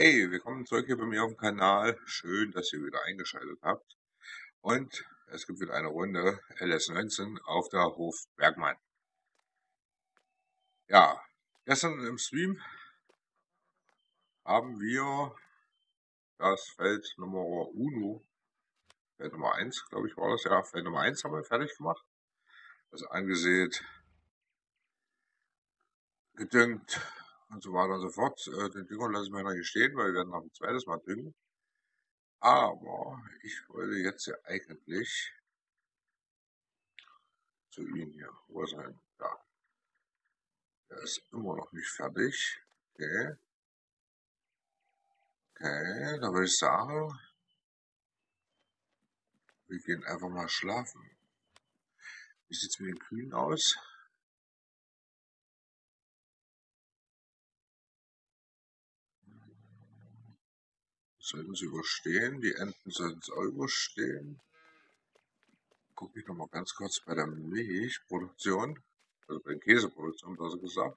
Hey, willkommen zurück hier bei mir auf dem Kanal. Schön, dass ihr wieder eingeschaltet habt. Und es gibt wieder eine Runde LS19 auf der Hof Bergmann. Ja, gestern im Stream haben wir das Feld Nummer 1, Feld Nummer 1, glaube ich war das, ja, Feld Nummer 1 haben wir fertig gemacht. Also angesät, gedüngt und so weiter und so fort. Den Dünger lassen wir noch hier stehen, weil wir werden noch ein zweites Mal düngen. Aber ich wollte jetzt ja eigentlich zu Ihnen hier. Wo ist er denn? Da. Der ist immer noch nicht fertig. Okay. Okay, da würde ich sagen, wir gehen einfach mal schlafen. Wie sieht es mit den Kühen aus? Sollten sie überstehen, die Enten sollten es auch überstehen. Gucke ich nochmal ganz kurz bei der Milchproduktion, also bei der Käseproduktion, besser gesagt.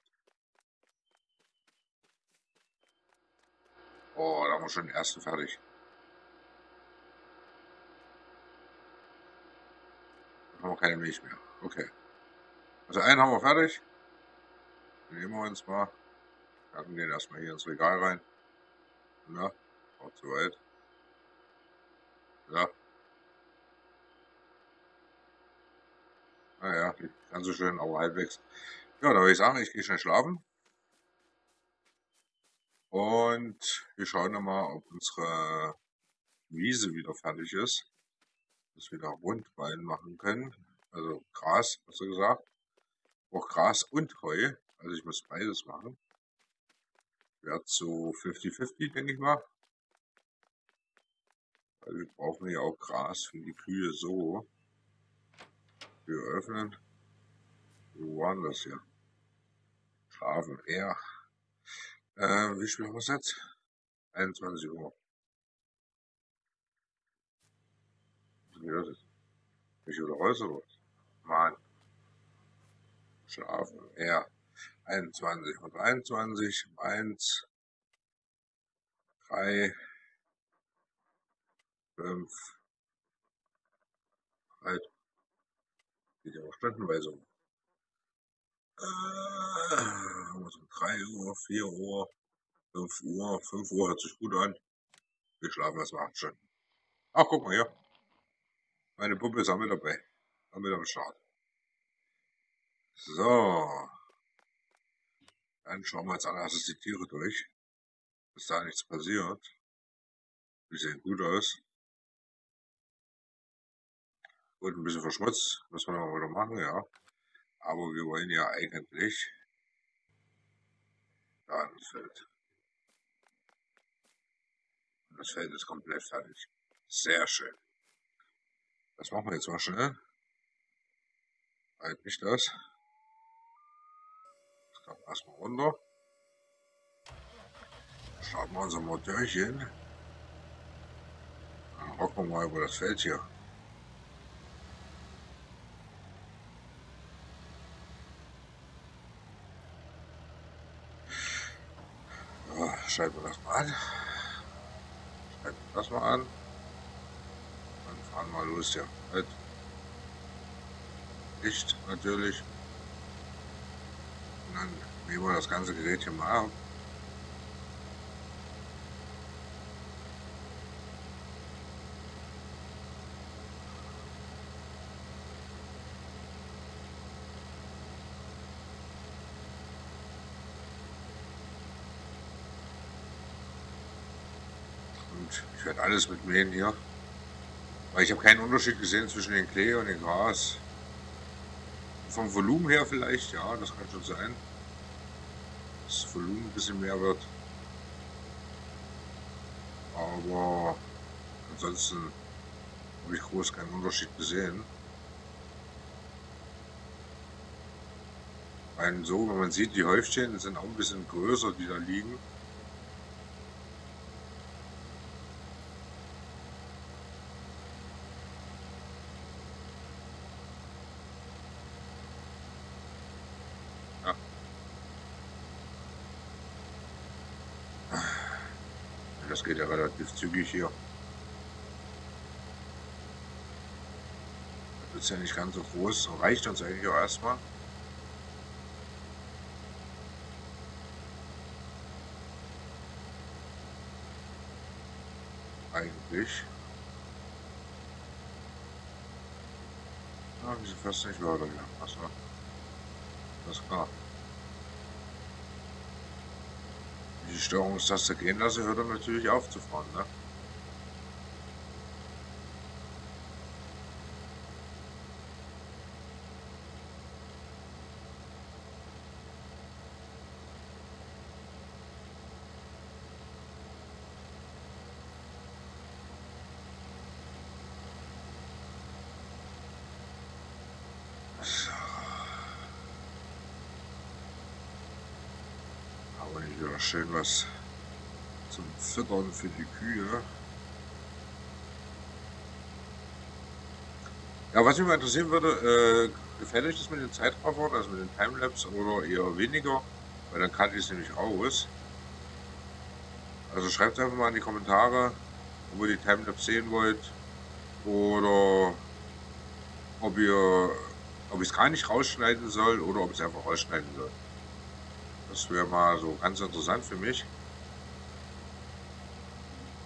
Oh, da haben wir schon den ersten fertig. Da haben wir keine Milch mehr. Okay. Also einen haben wir fertig. Den nehmen wir uns mal. Packen den erstmal hier ins Regal rein. Na? Auch zu weit. Ja. Naja, nicht ganz so schön, aber halbwegs. Ja, da würde ich sagen, ich gehe schnell schlafen. Und wir schauen nochmal, ob unsere Wiese wieder fertig ist. Dass wir da Rundballen machen können. Also Gras, hast du gesagt. Auch Gras und Heu. Also ich muss beides machen. Wert so 50-50, denke ich mal. Also wir brauchen ja auch Gras für die Kühe so. Wir öffnen. Wo waren das hier? Schafen, ja. Wie spät haben wir es jetzt? 21 Uhr. Wie ist das? Bin ich wieder raus oder was? Mann. Schafen, ja. 21 und 21, 1, 3, 5, halt, geht ja auch stundenweise um. Also 3 Uhr, 4 Uhr, 5 Uhr, 5 Uhr hört sich gut an. Wir schlafen erstmal 8 Stunden. Ach, guck mal hier. Meine Puppe ist auch mit dabei. Auch mit am Start. So. Dann schauen wir als allererstes die Tiere durch. Dass da nichts passiert. Die sehen gut aus. Gut, ein bisschen verschmutzt, muss man aber wieder machen, ja. Aber wir wollen ja eigentlich da ins Feld. Und das Feld ist komplett fertig. Sehr schön. Das machen wir jetzt mal schnell. Halt nicht das. Das kommt erstmal runter. Starten wir unser Motörchen. Dann rocken wir mal über das Feld hier. Schalten wir das mal an. Schalten wir das mal an. Dann fahren wir los hier. Halt. Licht natürlich. Und dann nehmen wir das ganze Gerät hier mal ab. Ich werde alles mitmähen hier. Weil ich habe keinen Unterschied gesehen zwischen den Klee und dem Gras. Vom Volumen her vielleicht, ja, das kann schon sein. Dass das Volumen ein bisschen mehr wird. Aber ansonsten habe ich groß keinen Unterschied gesehen. Weil so, wenn man sieht, die Häufchen sind auch ein bisschen größer, die da liegen. Das geht ja relativ zügig hier. Das ist ja nicht ganz so groß. Reicht uns eigentlich auch erstmal. Eigentlich. Ah, wieso fast nicht weiter hier? Achso. Das ist klar. Die Steuerungstaste gehen lassen, hört er natürlich aufzufahren, ne? Schön was zum Füttern für die Kühe. Ja, was mich mal interessieren würde, gefällt euch das mit den Zeitraffern, also mit den Timelapse, oder eher weniger? Weil dann kann ich es nämlich raus. Also schreibt einfach mal in die Kommentare, ob ihr die Timelapse sehen wollt oder ob ich es gar nicht rausschneiden soll oder ob ich es einfach rausschneiden soll. Das wäre mal so ganz interessant für mich.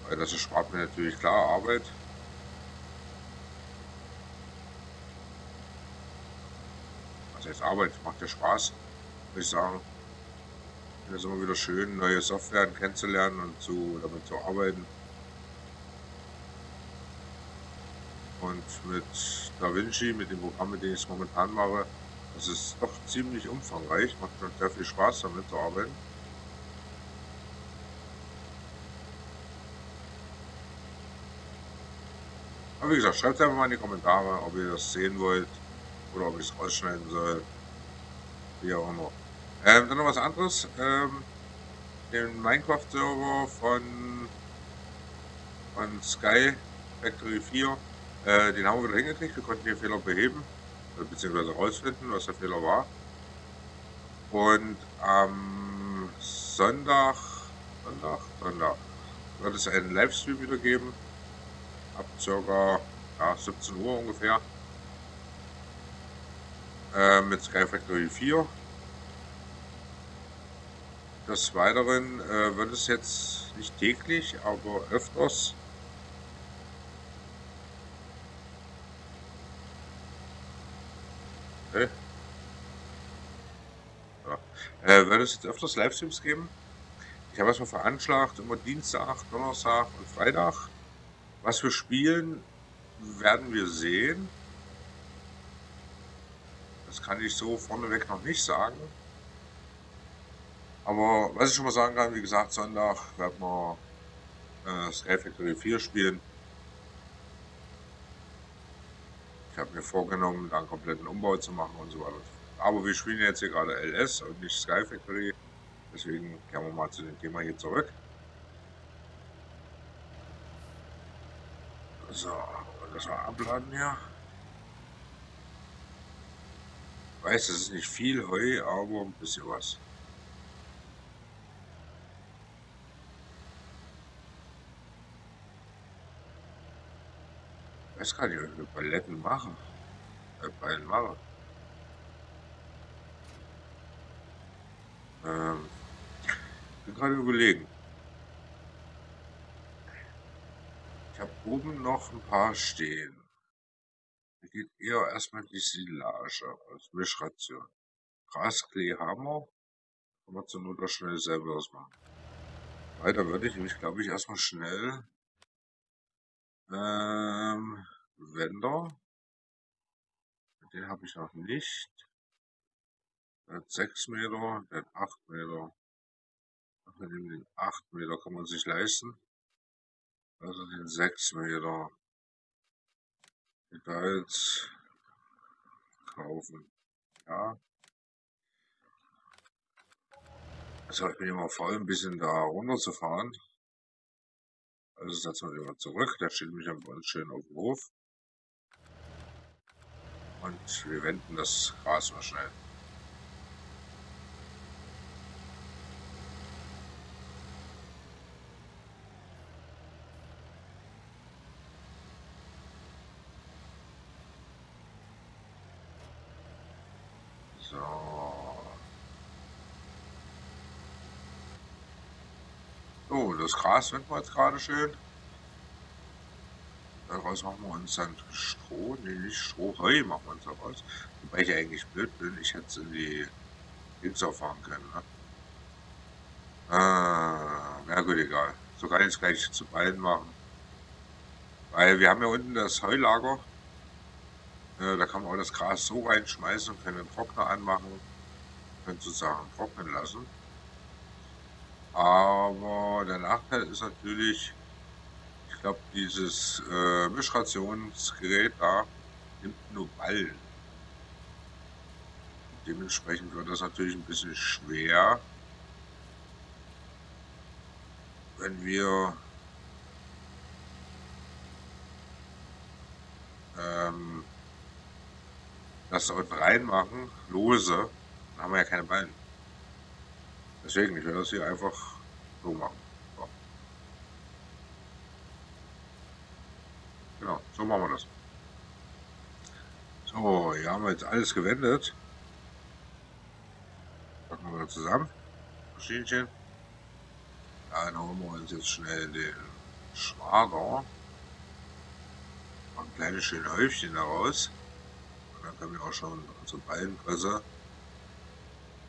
Weil das erspart mir natürlich klar Arbeit. Was heißt Arbeit? Macht ja Spaß, würde ich sagen. Ich finde es immer wieder schön, neue Software kennenzulernen und damit zu arbeiten. Und mit DaVinci, mit dem Programm, mit dem ich es momentan mache, das ist doch ziemlich umfangreich, macht schon sehr viel Spaß damit zu arbeiten. Aber wie gesagt, schreibt einfach mal in die Kommentare, ob ihr das sehen wollt oder ob ich es rausschneiden soll. Wie auch immer. Dann noch was anderes. Den Minecraft-Server von Sky Factory 4, den haben wir wieder hingekriegt, wir konnten den Fehler beheben. Beziehungsweise rausfinden, was der Fehler war. Und am Sonntag wird es einen Livestream wieder geben. Ab ca. 17 Uhr ungefähr. Mit Sky Factory 4. Des Weiteren wird es jetzt nicht täglich, aber öfters wird es jetzt öfters Livestreams geben. Ich habe erstmal veranschlagt, immer Dienstag, Donnerstag und Freitag. Was wir spielen, werden wir sehen. Das kann ich so vorneweg noch nicht sagen. Aber was ich schon mal sagen kann, wie gesagt, Sonntag werden wir Sky Factory 4 spielen. Ich habe mir vorgenommen, da einen kompletten Umbau zu machen und so weiter. Aber wir spielen jetzt hier gerade LS und nicht Sky Factory. Deswegen kehren wir mal zu dem Thema hier zurück. So, und das mal abladen hier. Ich weiß, das ist nicht viel Heu, aber ein bisschen was. Ich weiß gar nicht, ob ich Paletten mache. Paletten mache. Ich bin gerade überlegen. Ich habe oben noch ein paar stehen. Hier geht eher erstmal die Silage als Mischration. Grasklee haben wir. Können wir zur Not auch schnell selber das machen. Weiter würde ich nämlich, glaube ich, erstmal schnell Wender. Den habe ich noch nicht. Der hat 6 Meter, der hat 8 Meter. Wir nehmen den 8 Meter, kann man sich leisten. Also den 6 Meter. Details kaufen. Ja. Also ich bin immer faul, ein bisschen da runterzufahren. Also setzen wir den mal zurück, der steht nämlich bei uns schön auf dem Hof. Und wir wenden das Gras mal schnell. So. So, das Gras finden wir jetzt gerade schön. Daraus machen wir uns dann Stroh, nee, nicht Stroh, Heu machen wir uns daraus. Wobei ich ja eigentlich blöd bin, ich hätte es in die Pizza fahren können, ne? Na gut, egal. So kann ich es gleich zu beiden machen. Weil wir haben ja unten das Heulager. Da kann man auch das Gras so reinschmeißen und können den Trockner anmachen. Können sozusagen trocknen lassen. Aber der Nachteil ist natürlich, ich glaube, dieses Mischrationsgerät da nimmt nur Ballen. Dementsprechend wird das natürlich ein bisschen schwer, wenn wir das da unten reinmachen, lose, dann haben wir ja keine Ballen. Deswegen, ich werde das hier einfach so machen. So. Genau, so machen wir das. So, hier haben wir jetzt alles gewendet. Packen wir das zusammen. Maschinchen. Dann holen wir uns jetzt schnell den Schwader. Machen ein kleines schönes Häufchen daraus. Und dann können wir auch schon unsere Ballenpresse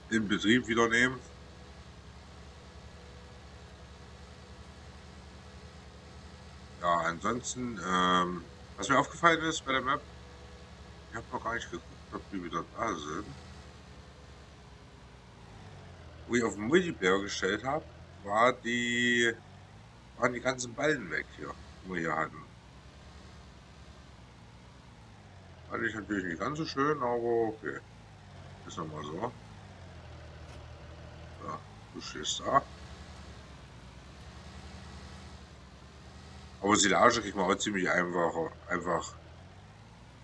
in Betrieb wieder nehmen. Ja, ansonsten, was mir aufgefallen ist bei der Map, ich habe noch gar nicht geguckt, ob die wieder da sind. Wo ich auf den Multiplayer gestellt habe, waren die ganzen Ballen weg hier, die wir hier hatten. Fand ich natürlich nicht ganz so schön, aber okay. Ist nochmal so. Ja, du stehst da. Aber Silage kriegt man auch ziemlich einfach.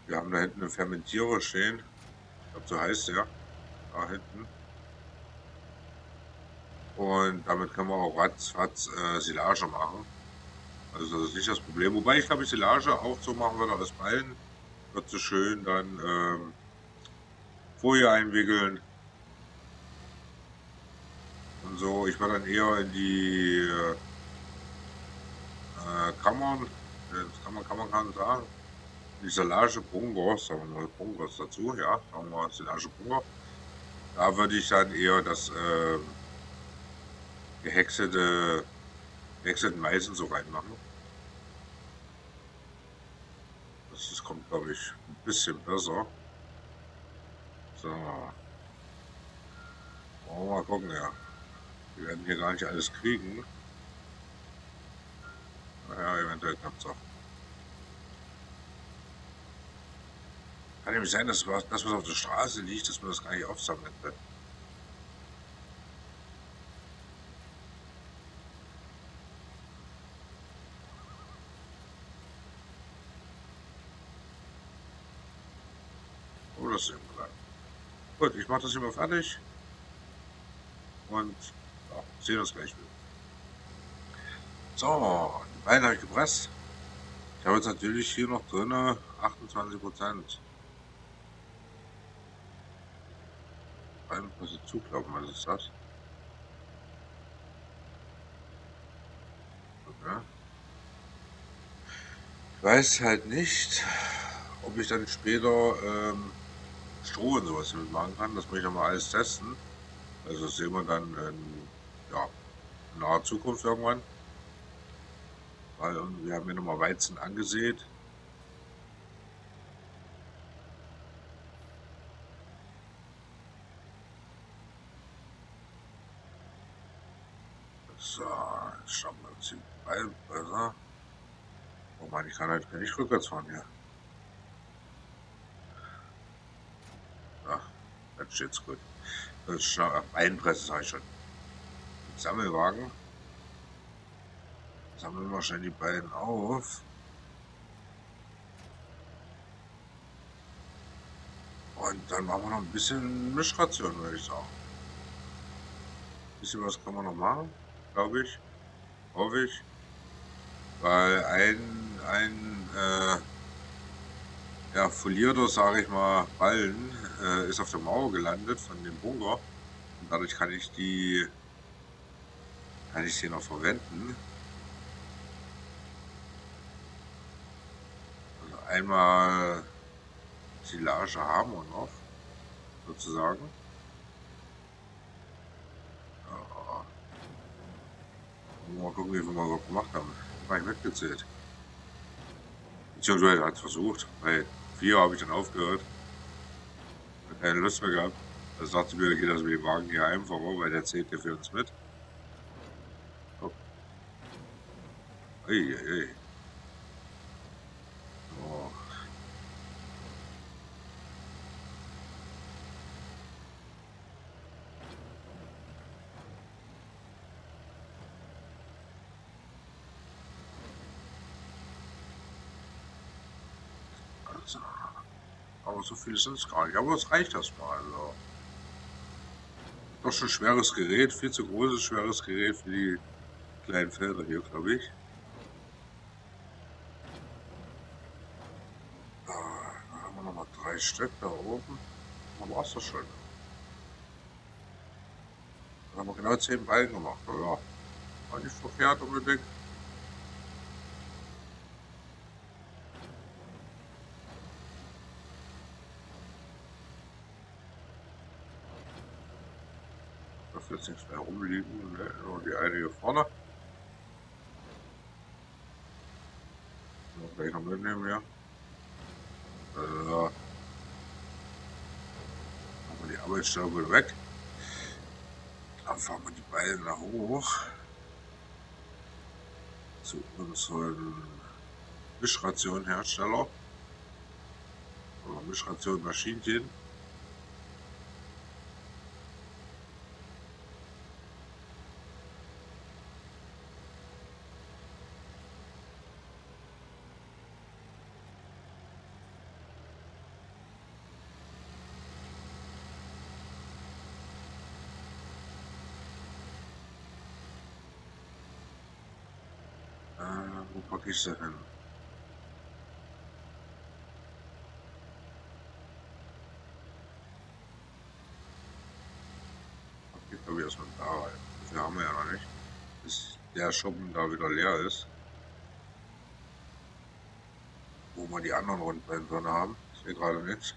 Wir haben da hinten einen Fermentierer stehen. Ich glaube, so heißt der. Da hinten. Und damit können wir auch ratzfatz Silage machen. Also das ist nicht das Problem. Wobei ich glaube, Silage auch so machen wir da aus Ballen. Wird so schön dann Folie einwickeln. Und so, ich war dann eher in die Kammern, das kann man sagen, die Silage Bunker, sagen wir noch Bunkers dazu, ja, sagen wir Silage Bunker. Da würde ich dann eher das gehäckselten Maisen so reinmachen. Das kommt, glaube ich, ein bisschen besser. So. Wollen wir mal gucken, ja. Wir werden hier gar nicht alles kriegen. Naja, eventuell klappt's auch. Kann nämlich sein, dass das, was auf der Straße liegt, dass man das gar nicht aufsammeln kann. Oh, das ist eben klar. Gut, ich mache das hier mal fertig. Und ja, sehen das gleich wieder. So, die Beine habe ich gepresst. Ich habe jetzt natürlich hier noch drin 28%. Beinpresse zuklappen, was ist das? Okay. Ich weiß halt nicht, ob ich dann später Stroh und sowas damit machen kann. Das muss ich nochmal alles testen. Also das sehen wir dann in, ja, in naher Zukunft irgendwann. Weil wir haben hier nochmal Weizen angesät. So, jetzt schauen wir uns die Ballenpresse. Oh Mann, ich kann halt nicht rückwärts fahren hier. Ja, das steht's gut. Das ist schon Ballenpresse, sag ich schon. Sammelwagen. Sammeln wir schnell die beiden auf. Und dann machen wir noch ein bisschen Mischration, würde ich sagen. Ein bisschen was kann man noch machen, glaube ich. Hoffe ich. Weil ein ja, folierter, sage ich mal, Ballen ist auf der Mauer gelandet von dem Bunker. Und dadurch kann ich sie noch verwenden. Also einmal Silage haben wir noch, sozusagen. Mal gucken, wie viel wir überhaupt gemacht haben. War ich mitgezählt. Beziehungsweise hat es versucht, weil 4 habe ich dann aufgehört. Hat keine Lust mehr gehabt. Da sagt sie mir, geht das mit dem Wagen hier einfach, weil der zählt ja für uns mit. Oh. Ei, ei, ei. Oh. Aber so viel sind es gar nicht. Aber es reicht erstmal. Also. Doch schon schweres Gerät, viel zu großes, schweres Gerät für die kleinen Felder hier, glaube ich. Da haben wir nochmal 3 Stück da oben. Dann war es doch schon. Dann haben wir genau 10 Ballen gemacht. Ja. War nicht verkehrt unbedingt. Jetzt nichts mehr rumliegen, ne? Nur die eine hier vorne. Noch gleich noch mitnehmen, ja. Machen wir die Arbeitsstapel weg. Dann fahren wir die Ballen nach hoch. Zu unserem Mischrationhersteller. Oder Mischration Maschinchen. Wo packe ich sie hin? Okay, ich glaube erstmal da rein. Das haben wir ja noch nicht. Bis der Schuppen da wieder leer ist. Wo wir die anderen Rundballen drin haben. Ich sehe gerade nichts.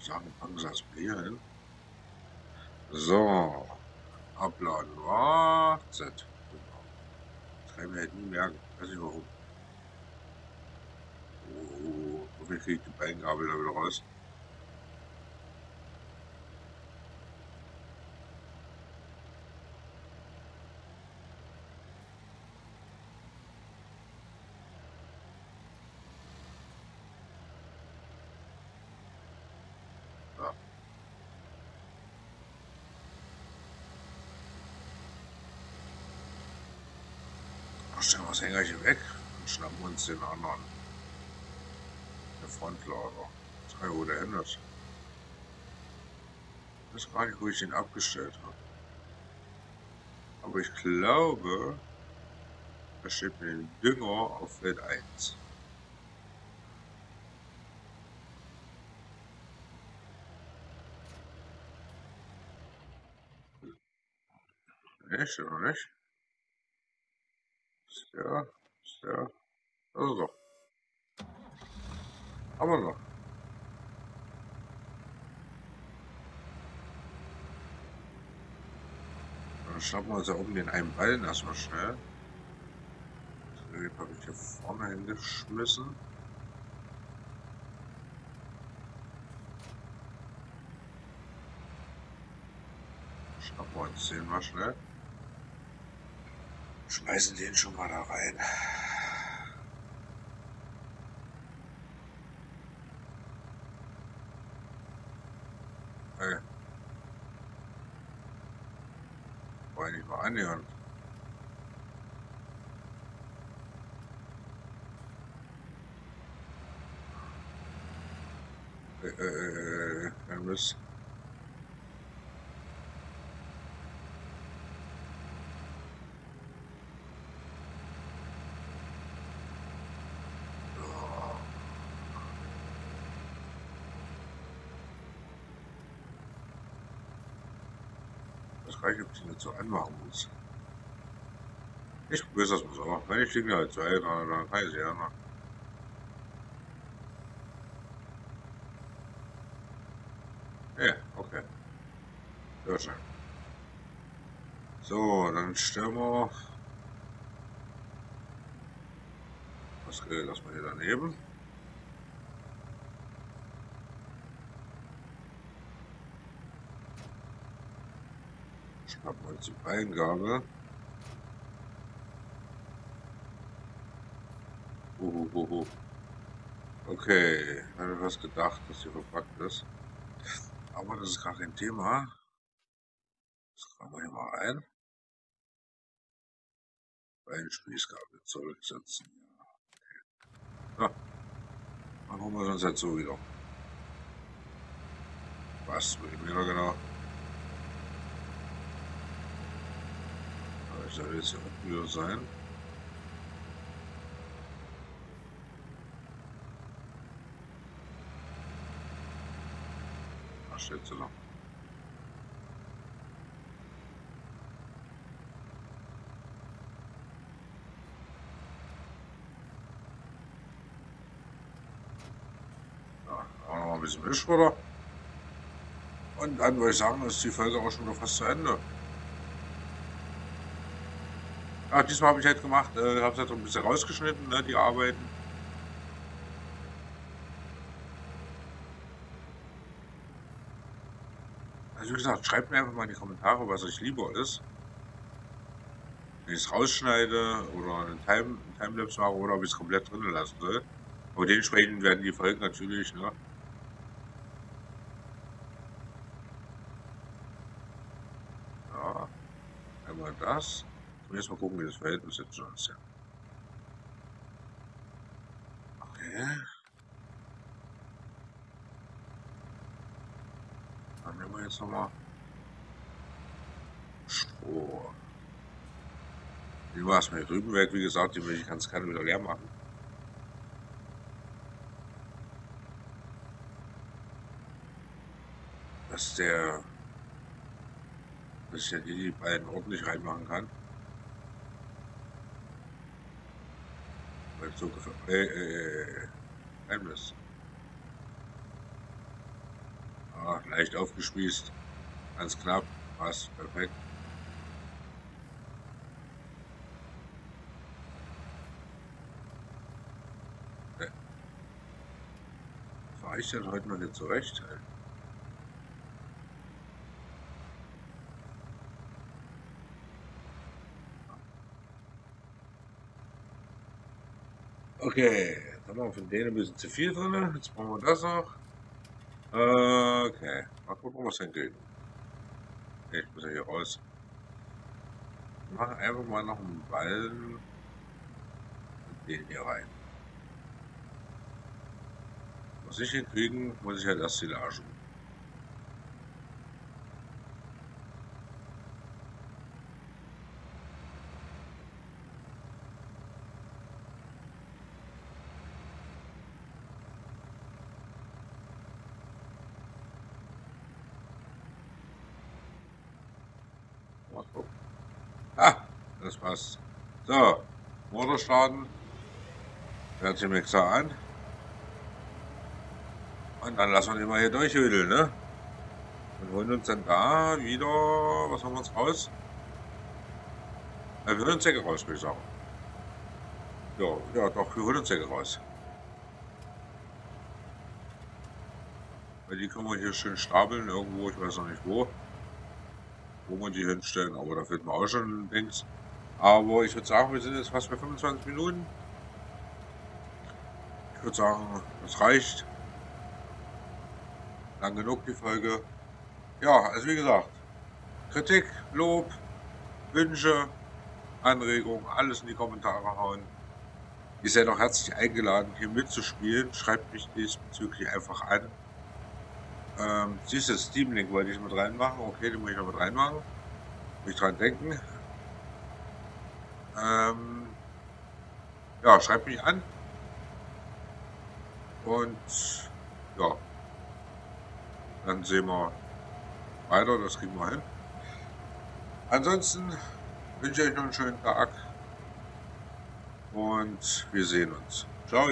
Sagen, packen Sie das Bier hin. So, abladen, wartet. Das kann ich mir halt nie merken, weiß nicht warum. Oh, hoffentlich kriege ich die Beingabel da wieder raus. Stellen wir das Hängerchen weg und schnappen uns den anderen. Der Frontlader. Das kann ja wohl der ändert. Ich weiß gar nicht, wo ich den abgestellt habe. Aber ich glaube, da steht mir den Dünger auf Feld 1. Ne, steht noch nicht. Ja, ja, also doch. Aber noch. Dann schnappen wir uns da oben den einen Ballen erstmal schnell. Den habe ich hier vorne hingeschmissen. Schnappen wir uns den mal schnell. Schmeißen den schon mal da rein. Hey. Wollen wir nicht mal annähern. Mist. reicht, ob ich ihn dazu anmachen muss. Ich probiere das mal so. Wenn ich liege halt zwei, dann kann ich sie anmachen. Ja, okay. Sehr schön. So, dann stellen wir... Das Grill lassen wir hier daneben. Schnappen wir jetzt die Eingabe. Okay, ich hatte fast gedacht, dass hier verpackt ist. Aber das ist gar kein Thema. Das machen wir hier mal rein. Ein Spießgabel zurücksetzen. Ja, okay. Na, machen wir sonst jetzt so wieder. Was will ich wieder genau? Aber ich soll jetzt hier unten wieder sein. Ach, steht sie noch. Bisschen Misch, oder? Und dann würde ich sagen, ist die Folge auch schon fast zu Ende. Ach, diesmal habe ich halt gemacht, habe es halt ein bisschen rausgeschnitten, ne, die Arbeiten. Also wie gesagt, schreibt mir einfach mal in die Kommentare, was euch lieber ist. Wenn ich es rausschneide oder einen Timelapse mache oder ob ich es komplett drinnen lassen soll. Aber dementsprechend werden die Folgen natürlich, ne? Das. Jetzt mal gucken, wie das Verhältnis jetzt schon ist. Okay. Dann nehmen wir jetzt nochmal Stroh. Die war es mir drüben weg, wie gesagt, die will ich ganz gerne wieder leer machen. Dass der ich jetzt die beiden ordentlich reinmachen kann. Weil so Geheimnis. Ah, leicht aufgespießt. Ganz knapp. Passt. Perfekt. Okay. Fahre ich denn heute noch nicht zurecht? Ey? Okay, jetzt haben wir von denen ein bisschen zu viel drin, jetzt brauchen wir das noch. Okay, mal gucken, was denn geht. Okay, ich muss ja hier raus. Ich mache einfach mal noch einen Ballen und den hier rein. Was ich hinkriegen, muss ich halt erst die Lage. Das passt. So, Motor starten. Fährt den Mixer an. Und dann lassen wir den mal hier durchhödeln, ne? Und holen uns dann da wieder. Was haben wir uns raus? Wir holen uns Säcke raus, würde ich sagen. Ja, doch, wir holen uns Säcke raus. Weil die können wir hier schön stapeln, irgendwo, ich weiß noch nicht wo wir die hinstellen, aber da finden wir auch schon Dings. Aber ich würde sagen, wir sind jetzt fast bei 25 Minuten. Ich würde sagen, das reicht. Lang genug die Folge. Ja, also wie gesagt, Kritik, Lob, Wünsche, Anregungen, alles in die Kommentare hauen. Ihr seid auch herzlich eingeladen, hier mitzuspielen. Schreibt mich diesbezüglich einfach an. Siehst du, Steam-Link wollte ich mit reinmachen. Okay, den muss ich noch mit reinmachen. Muss ich dran denken. Ja, schreibt mich an. Und ja, dann sehen wir weiter, das kriegen wir hin. Ansonsten wünsche ich euch noch einen schönen Tag und wir sehen uns. Ciao!